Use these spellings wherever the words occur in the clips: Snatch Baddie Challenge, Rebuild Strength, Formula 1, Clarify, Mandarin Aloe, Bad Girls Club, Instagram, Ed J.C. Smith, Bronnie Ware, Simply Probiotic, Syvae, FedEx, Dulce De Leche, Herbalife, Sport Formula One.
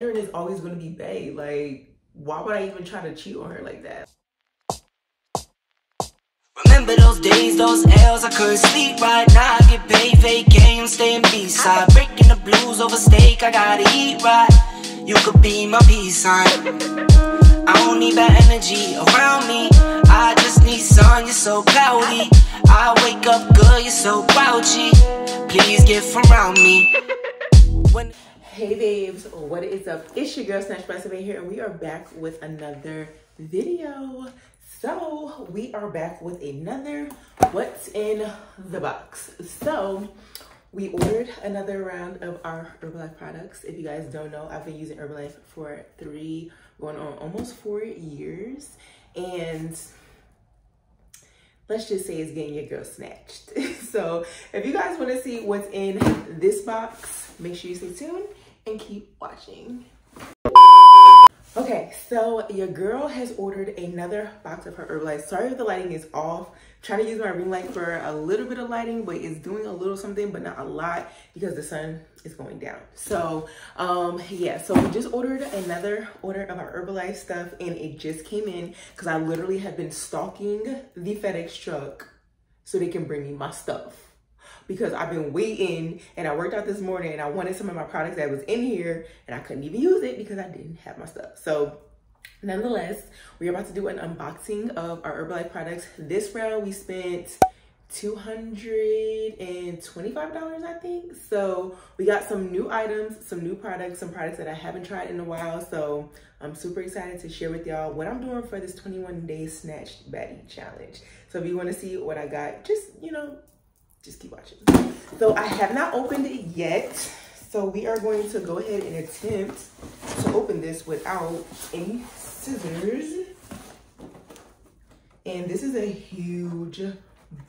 Erin is always gonna be bae. Like, why would I even try to cheat on her like that? Remember those days, those L's, I couldn't sleep right now. I get paid, vacay, I'm staying B-side. Breaking the blues over steak, I gotta eat right. You could be my peace sign. I don't need that energy around me. I just need sun, you're so cloudy. I wake up good, you're so grouchy. Please get from around me. When hey babes, what is up? It's your girl Snatch Baddie here, and we are back with another video. So we are back with another what's in the box. So we ordered another round of our Herbalife products. If you guys don't know, I've been using Herbalife for almost four years, and let's just say it's getting your girl snatched. So if you guys want to see what's in this box, make sure you stay tuned and keep watching. Okay, so your girl has ordered another box of her Herbalife. Sorry if the lighting is off. I'm trying to use my ring light for a little bit of lighting, but it's doing a little something, but not a lot because the sun is going down. So yeah, so we just ordered another order of our Herbalife stuff, and it just came in because I literally have been stalking the FedEx truck so they can bring me my stuff. Because I've been waiting, and I worked out this morning and I wanted some of my products that was in here and I couldn't even use it because I didn't have my stuff. So nonetheless, we're about to do an unboxing of our Herbalife products. This round we spent $225, I think. So we got some new items, some new products, some products that I haven't tried in a while. So I'm super excited to share with y'all what I'm doing for this 21-day Snatch Baddie Challenge. So if you want to see what I got, just, you know, just keep watching. So I have not opened it yet, so we are going to go ahead and attempt to open this without any scissors. And this is a huge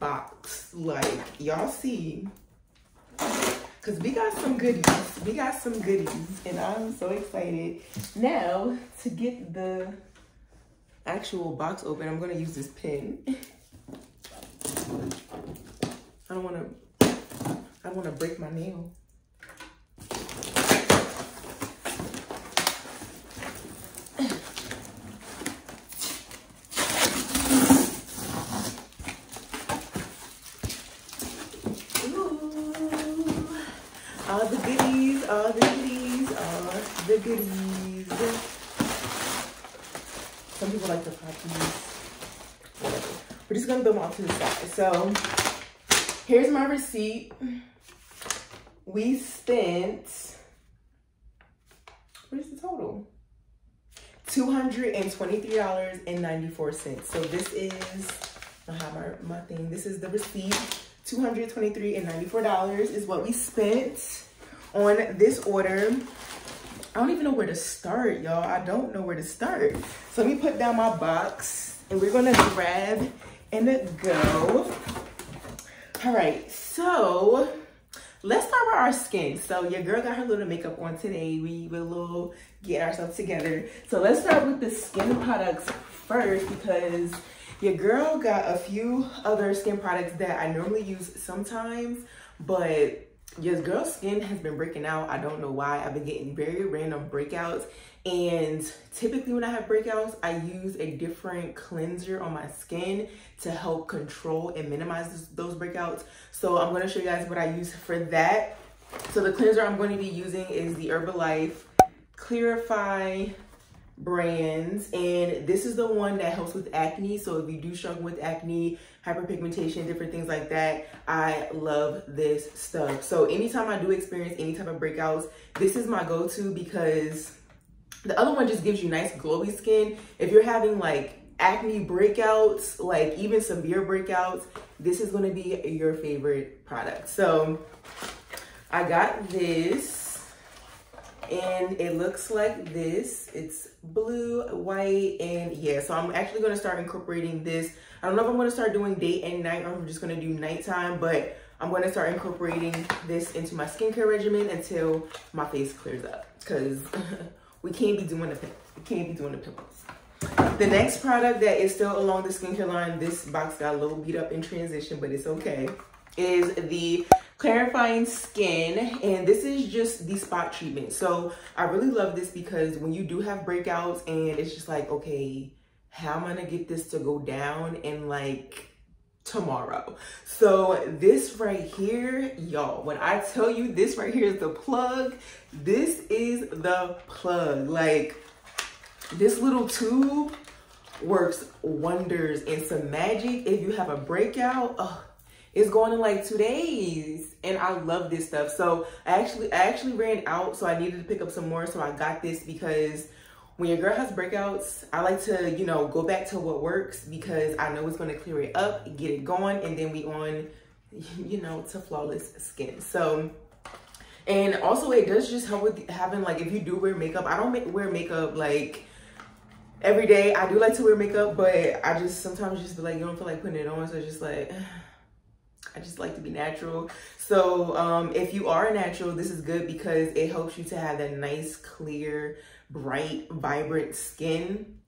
box, like y'all see, because we got some goodies. We got some goodies, and I'm so excited. Now, to get the actual box open, I'm going to use this pen. I don't wanna break my nail. Ooh, all the goodies, all the goodies, all the goodies. Some people like the poppies, whatever. We're just gonna throw them off to the side. So here's my receipt. We spent, what is the total? $223.94. So this is, I have my thing. This is the receipt. $223.94 is what we spent on this order. I don't even know where to start, y'all. I don't know where to start. So let me put down my box, and we're gonna grab and go. All right, so let's start with our skin. So your girl got her little makeup on today. We will get ourselves together. So let's start with the skin products first, because your girl got a few other skin products that I normally use sometimes, but your girl's skin has been breaking out. I don't know why. I've been getting very random breakouts, and typically when I have breakouts, I use a different cleanser on my skin to help control and minimize those breakouts. So I'm going to show you guys what I use for that. So the cleanser I'm going to be using is the Herbalife Clarify brands, and this is the one that helps with acne. So if you do struggle with acne, hyperpigmentation, different things like that, I love this stuff. So anytime I do experience any type of breakouts, this is my go-to, because the other one just gives you nice glowy skin. If you're having like acne breakouts, like even severe breakouts, this is going to be your favorite product. So I got this, and it looks like this. It's blue, white, and yeah, so I'm actually going to start incorporating this. I don't know if I'm going to start doing day and night, or I'm just going to do nighttime, but I'm going to start incorporating this into my skincare regimen until my face clears up, because we can't be doing the pimples. We can't be doing the pimples. The next product that is still along the skincare line, this box got a little beat up in transition, but it's okay, is the clarifying skin, and this is just the spot treatment. So I really love this because when you do have breakouts and it's just like, okay, how am I gonna get this to go down in like tomorrow? So this right here, y'all, when I tell you this right here is the plug, this is the plug. Like, this little tube works wonders and some magic. If you have a breakout, it's going in like 2 days, and I love this stuff. So I actually ran out, so I needed to pick up some more, so I got this because when your girl has breakouts, I like to, you know, go back to what works because I know it's going to clear it up, get it going, and then we on, you know, to flawless skin. So, and also it does just help with having, like, if you do wear makeup. I don't wear makeup like every day. I do like to wear makeup, but I just sometimes just be like, you don't feel like putting it on, so it's just like, I just like to be natural. So if you are natural, this is good because it helps you to have that nice, clear, bright, vibrant skin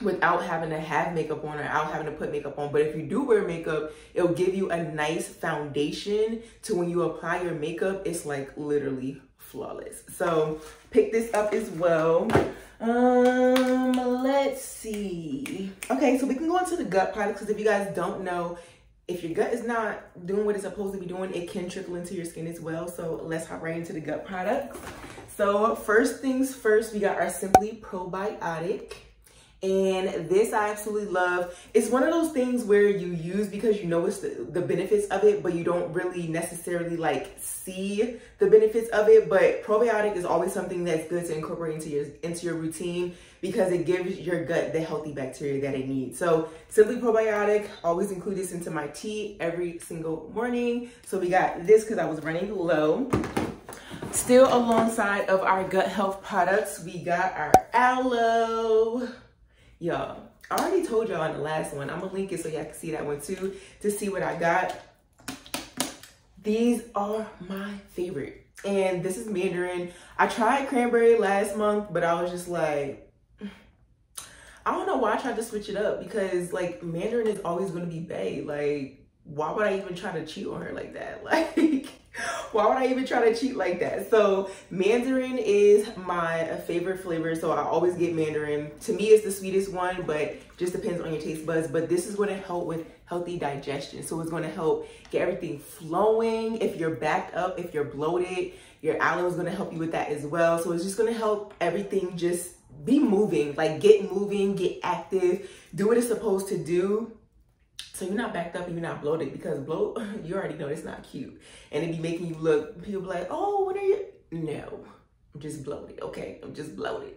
without having to have makeup on or out having to put makeup on. But if you do wear makeup, it'll give you a nice foundation to when you apply your makeup, it's like literally flawless. So pick this up as well. Let's see. Okay, so we can go into the gut products because if you guys don't know, if your gut is not doing what it's supposed to be doing, it can trickle into your skin as well. So let's hop right into the gut products. So first things first, we got our Simply Probiotic. And this I absolutely love. It's one of those things where you use because you know it's the benefits of it, but you don't really necessarily like see the benefits of it. But probiotic is always something that's good to incorporate into your routine because it gives your gut the healthy bacteria that it needs. So Simply Probiotic, always include this into my tea every single morning. So we got this because I was running low. Still alongside of our gut health products, we got our aloe. Y'all, I already told y'all in the last one. I'm gonna link it so y'all can see that one too to see what I got. These are my favorite. And this is mandarin. I tried cranberry last month, but I was just like, I don't know why I tried to switch it up because like mandarin is always gonna be bae. Like, why would I even try to cheat on her like that? Like, why would I even try to cheat like that? So mandarin is my favorite flavor, so I always get mandarin. To me, it's the sweetest one, but just depends on your taste buds. But this is going to help with healthy digestion, so it's going to help get everything flowing. If you're backed up, if you're bloated, your aloe is going to help you with that as well. So it's just going to help everything just be moving, like get moving, get active, do what it's supposed to do. So you're not backed up and you're not bloated, because bloat, you already know it's not cute. And it be making you look, people be like, oh, what are you? No, I'm just bloated, okay? I'm just bloated.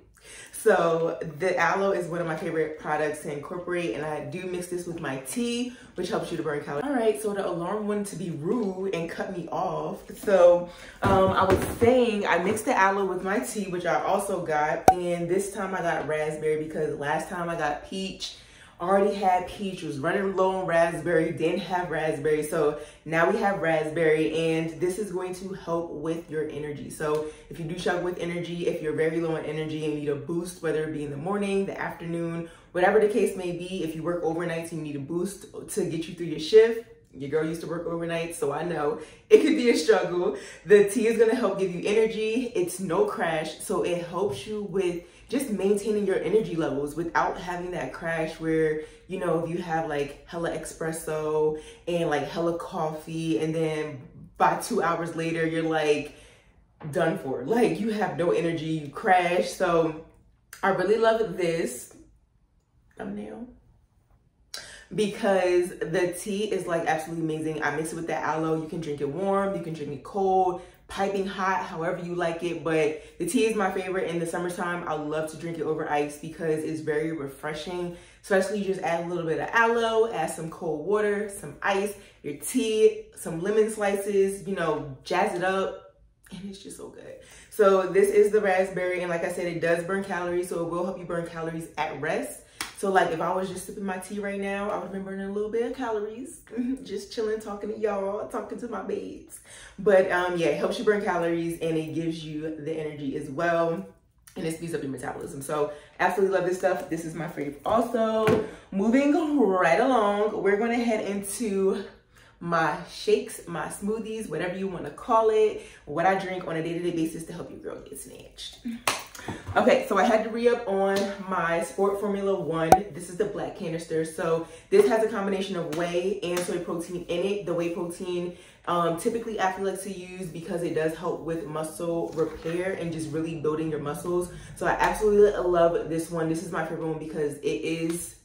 So the aloe is one of my favorite products to incorporate, and I do mix this with my tea, which helps you to burn calories. All right, so the alarm wanted to be rude and cut me off. So I was saying I mixed the aloe with my tea, which I also got. And this time I got raspberry because last time I got peach. Already had peach, was running low on raspberry, didn't have raspberry, so now we have raspberry, and this is going to help with your energy. So if you do struggle with energy, if you're very low on energy and need a boost, whether it be in the morning, the afternoon, whatever the case may be, if you work overnights, you need a boost to get you through your shift. Your girl used to work overnight, so I know it could be a struggle. The tea is going to help give you energy. It's no crash, so it helps you with just maintaining your energy levels without having that crash where, you know, if you have like hella espresso and like hella coffee, and then by 2 hours later, you're like done for. Like, you have no energy, you crash. So I really love this thumbnail, because the tea is like absolutely amazing. I mix it with the aloe. You can drink it warm, you can drink it cold, piping hot, however you like it. But the tea is my favorite in the summertime. I love to drink it over ice because it's very refreshing. Especially you just add a little bit of aloe, add some cold water, some ice, your tea, some lemon slices, you know, jazz it up. And it's just so good. So this is the raspberry. And like I said, it does burn calories. So it will help you burn calories at rest. So like if I was just sipping my tea right now, I would have been burning a little bit of calories, just chilling, talking to y'all, talking to my babes. But yeah, it helps you burn calories and it gives you the energy as well. And it speeds up your metabolism. So absolutely love this stuff. This is my fave also. Moving right along, we're going to head into my shakes, my smoothies, whatever you want to call it, what I drink on a day-to-day basis to help your girl get snatched. Okay, so I had to re-up on my Sport Formula One. This is the black canister. So this has a combination of whey and soy protein in it. The whey protein, typically I like to use because it does help with muscle repair and just really building your muscles. So I absolutely love this one. This is my favorite one because it is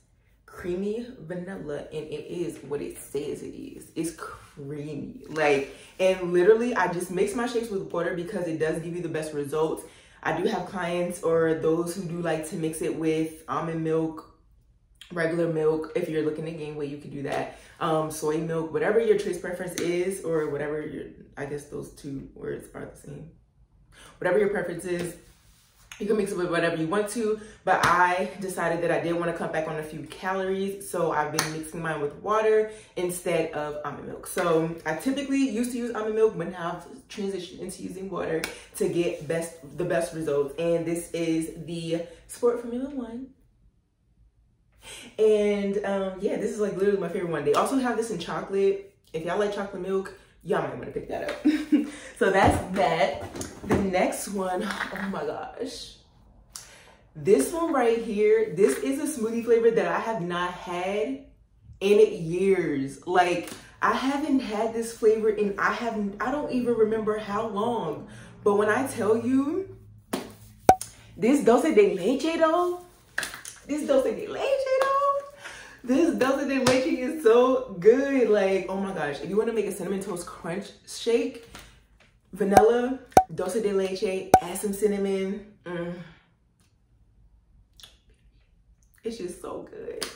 creamy vanilla and it is what it says it is. It's creamy. Like, and literally I just mix my shakes with water because it does give you the best results. I do have clients or those who do like to mix it with almond milk, regular milk. If you're looking to gain weight, you can do that. Soy milk, whatever your taste preference is, or whatever your, I guess those two words are the same. Whatever your preference is, you can mix it with whatever you want to. But I decided that I did want to cut back on a few calories. So I've been mixing mine with water instead of almond milk. So I typically used to use almond milk, but now I've transitioned into using water to get the best results. And this is the Sport Formula One. And yeah, this is like literally my favorite one. They also have this in chocolate. If y'all like chocolate milk, y'all might want to pick that up. So that's that. The next one, oh my gosh. This one right here, this is a smoothie flavor that I have not had in years. Like, I haven't had this flavor in, I don't even remember how long. But when I tell you, this Dulce De Leche though, this Dulce De Leche though, this Dulce De Leche is so good. Like, oh my gosh, if you want to make a cinnamon toast crunch shake, vanilla, Dulce De Leche, add some cinnamon. It's just so good.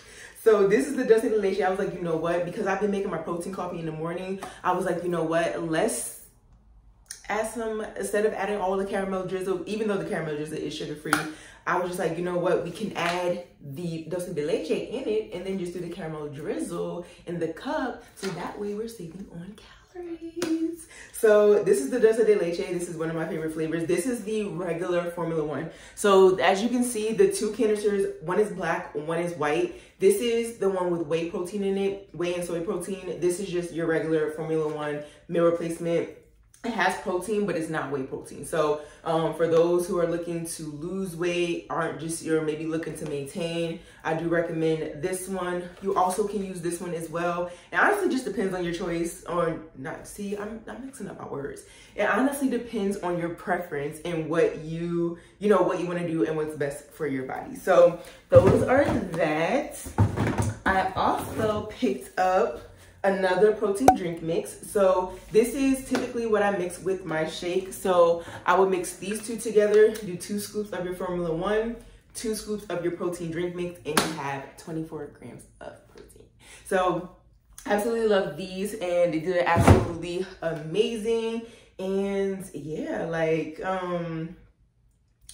So this is the Dulce De Leche. I was like, you know what? Because I've been making my protein coffee in the morning, I was like, you know what? Let's add some, instead of adding all the caramel drizzle, even though the caramel drizzle is sugar-free, I was just like, you know what, we can add the Dulce De Leche in it and then just do the caramel drizzle in the cup, so that way we're saving on calories. So this is the Dulce De Leche. This is one of my favorite flavors. This is the regular Formula One. So as you can see, the two canisters, one is black, one is white. This is the one with whey protein in it, whey and soy protein. This is just your regular Formula One meal replacement. It has protein, but it's not whey protein. So for those who are looking to lose weight, aren't just, you're maybe looking to maintain, I do recommend this one. You also can use this one as well. It honestly just depends on your choice or not. See, I'm mixing up my words. It honestly depends on your preference and what you know, what you want to do and what's best for your body. So those are that. I also picked up another protein drink mix. So this is typically what I mix with my shake. So I would mix these two together, do 2 scoops of your Formula One, 2 scoops of your protein drink mix, and you have 24 grams of protein. So absolutely love these and they did absolutely amazing. And yeah, like,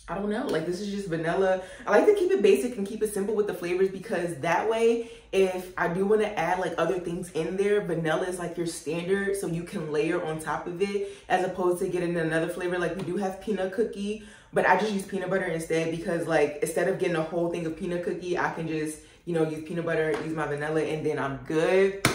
I don't know, like this is just vanilla. I like to keep it basic and keep it simple with the flavors because that way, if I do want to add like other things in there, vanilla is like your standard, so you can layer on top of it as opposed to getting another flavor. Like we do have peanut cookie, but I just use peanut butter instead because like instead of getting a whole thing of peanut cookie, I can just, you know, use peanut butter, use my vanilla, and then I'm good.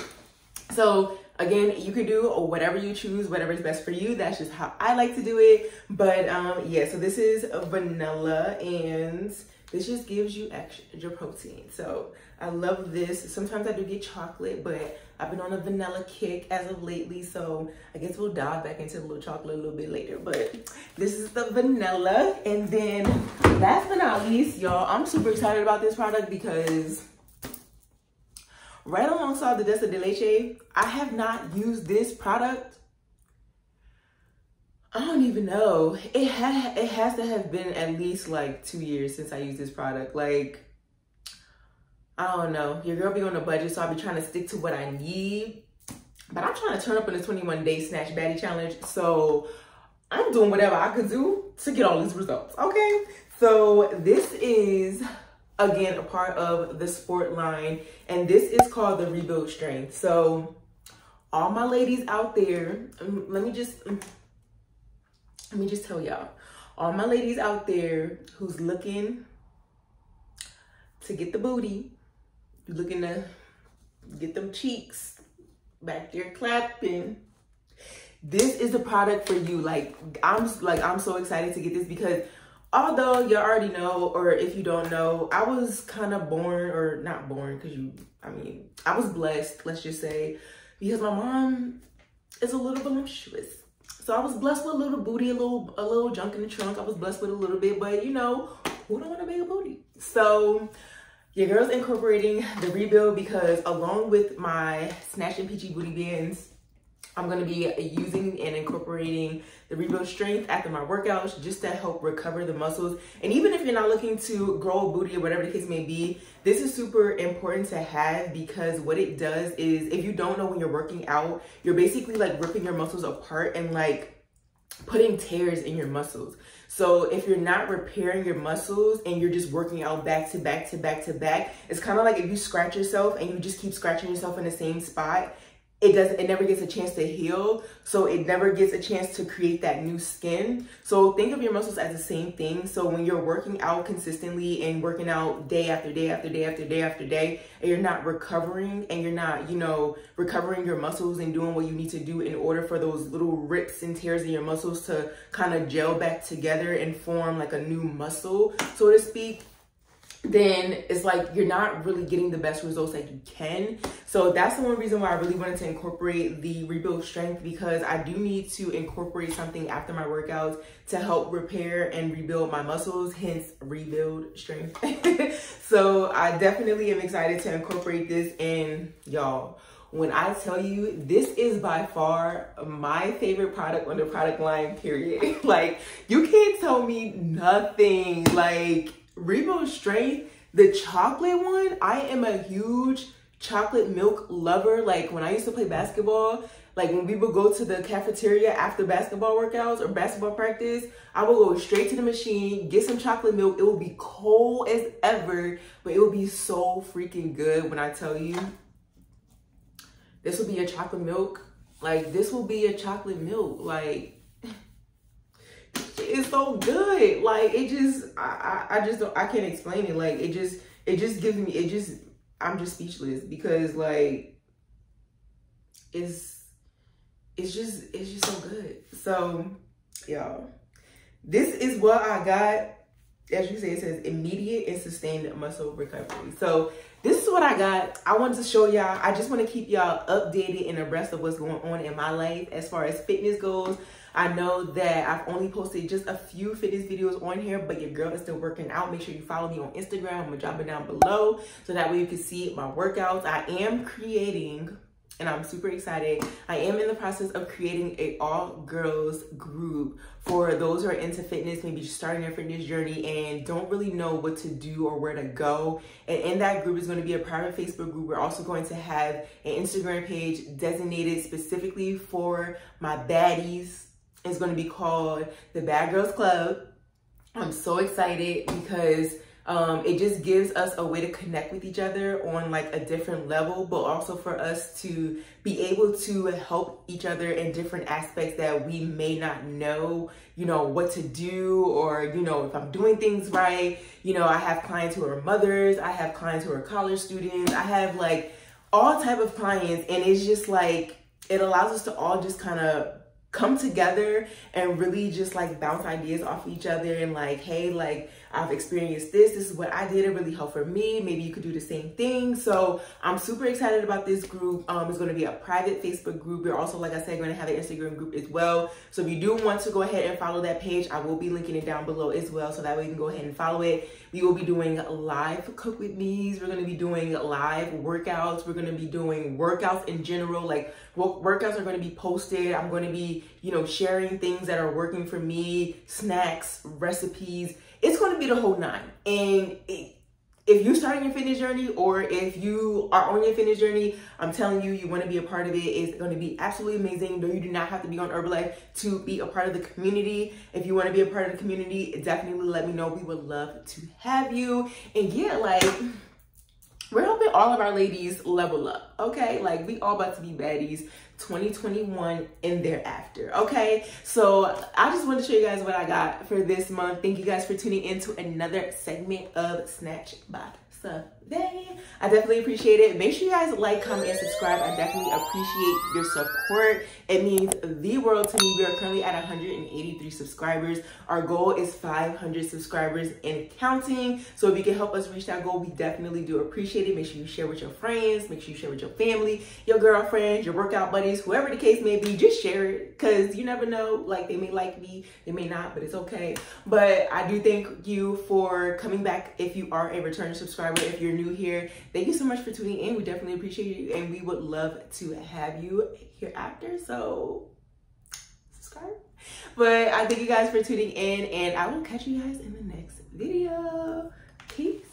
So again, you could do whatever you choose, whatever is best for you. That's just how I like to do it. But yeah, so this is vanilla and this just gives you extra protein. So I love this. Sometimes I do get chocolate, but I've been on a vanilla kick as of lately. So I guess we'll dive back into a little chocolate a little bit later. But this is the vanilla. And then last but not least, y'all, I'm super excited about this product because right alongside the Dulce De Leche, I have not used this product. I don't even know. It has to have been at least like 2 years since I used this product. Like, I don't know. Your girl be on a budget, so I'll be trying to stick to what I need. But I'm trying to turn up in the 21-day Snatch Baddie Challenge. So I'm doing whatever I could do to get all these results, okay? So this is, again, a part of the sport line, and this is called the Rebuild Strength. So all my ladies out there, let me just tell y'all, all my ladies out there who's looking to get the booty, you're looking to get them cheeks, back there clapping. This is the product for you. I'm so excited to get this because although you already know, or if you don't know, I was kind of born, or not born, because I was blessed, let's just say, because my mom is a little voluptuous. So I was blessed with a little booty, a little junk in the trunk. I was blessed with a little bit, but you know, who don't want a big booty? So your girl's incorporating the Rebuild because along with my Snatch and PG booty bands, I'm gonna be using and incorporating the Rebuild Strength after my workouts just to help recover the muscles. And even if you're not looking to grow a booty or whatever the case may be, this is super important to have because what it does is, if you don't know when you're working out, you're basically like ripping your muscles apart and like putting tears in your muscles. So if you're not repairing your muscles and you're just working out back to back to back to back, it's kind of like if you scratch yourself and you just keep scratching yourself in the same spot, it never gets a chance to heal, so it never gets a chance to create that new skin. So think of your muscles as the same thing. So when you're working out consistently and working out day after day after day after day after day, and you're not recovering and you're not, you know, recovering your muscles and doing what you need to do in order for those little rips and tears in your muscles to kind of gel back together and form like a new muscle, so to speak, then it's like you're not really getting the best results that you can. So that's the one reason why I really wanted to incorporate the Rebuild Strength, because I do need to incorporate something after my workouts to help repair and rebuild my muscles, hence Rebuild Strength. So I definitely am excited to incorporate this. And y'all, when I tell you, this is by far my favorite product on the product line, period. Like, you can't tell me nothing. Like, Rebuild Strength, the chocolate one, I am a huge chocolate milk lover. Like, when I used to play basketball, like when we would go to the cafeteria after basketball workouts or basketball practice, I would go straight to the machine, get some chocolate milk. It would be cold as ever, but it would be so freaking good. When I tell you, this will be a chocolate milk. Like, this will be a chocolate milk. Like, it's so good. Like, it just, I just don't, I can't explain it. Like, it just gives me, I'm just speechless, because like, it's just so good. So y'all, this is what I got. As you say, it says immediate and sustained muscle recovery. So this is what I got. I wanted to show y'all. I just want to keep y'all updated and abreast of what's going on in my life as far as fitness goes. I know that I've only posted just a few fitness videos on here, but your girl is still working out. Make sure you follow me on Instagram. I'm gonna drop it down below so that way you can see my workouts. I am creating, and I'm super excited, I am in the process of creating an all-girls group for those who are into fitness, maybe just starting their fitness journey and don't really know what to do or where to go. And in that group is going to be a private Facebook group. We're also going to have an Instagram page designated specifically for my baddies. It's going to be called the Bad Girls Club. I'm so excited because it just gives us a way to connect with each other on like a different level, but also for us to be able to help each other in different aspects that we may not know, you know, what to do, or, you know, if I'm doing things right. You know, I have clients who are mothers, I have clients who are college students, I have like all type of clients, and it's just like, it allows us to all just kind of come together and really just like bounce ideas off each other and like, hey, like I've experienced this, this is what I did, it really helped for me, maybe you could do the same thing. So I'm super excited about this group. It's going to be a private Facebook group. We're also, like I said, going to have an Instagram group as well. So if you do want to go ahead and follow that page, I will be linking it down below as well, so that way you can go ahead and follow it. We will be doing live cook with me's, we're going to be doing live workouts, we're going to be doing workouts in general, like workouts are going to be posted. I'm going to be, you know, sharing things that are working for me, snacks, recipes. It's going to be the whole nine. And if you're starting your fitness journey, or if you are on your fitness journey, I'm telling you, you want to be a part of it. It's going to be absolutely amazing. No, you do not have to be on Herbalife to be a part of the community. If you want to be a part of the community, definitely let me know. We would love to have you. And yeah, like, we're helping all of our ladies level up, okay? Like, we all about to be baddies 2021 and thereafter. Okay, so I just wanted to show you guys what I got for this month. Thank you guys for tuning in to another segment of Snatch Baddie Syvae. I definitely appreciate it. Make sure you guys like, comment, and subscribe. I definitely appreciate your support. It means the world to me. We are currently at 183 subscribers. Our goal is 500 subscribers and counting. So if you can help us reach that goal, we definitely do appreciate it. Make sure you share with your friends. Make sure you share with your family, your girlfriends, your workout buddies, whoever the case may be. Just share it, because you never know. Like, they may like me, they may not, but it's okay. But I do thank you for coming back if you are a returning subscriber. If you're new here, thank you so much for tuning in. We definitely appreciate you, and we would love to have you hereafter. So subscribe. But I thank you guys for tuning in, and I will catch you guys in the next video. Peace.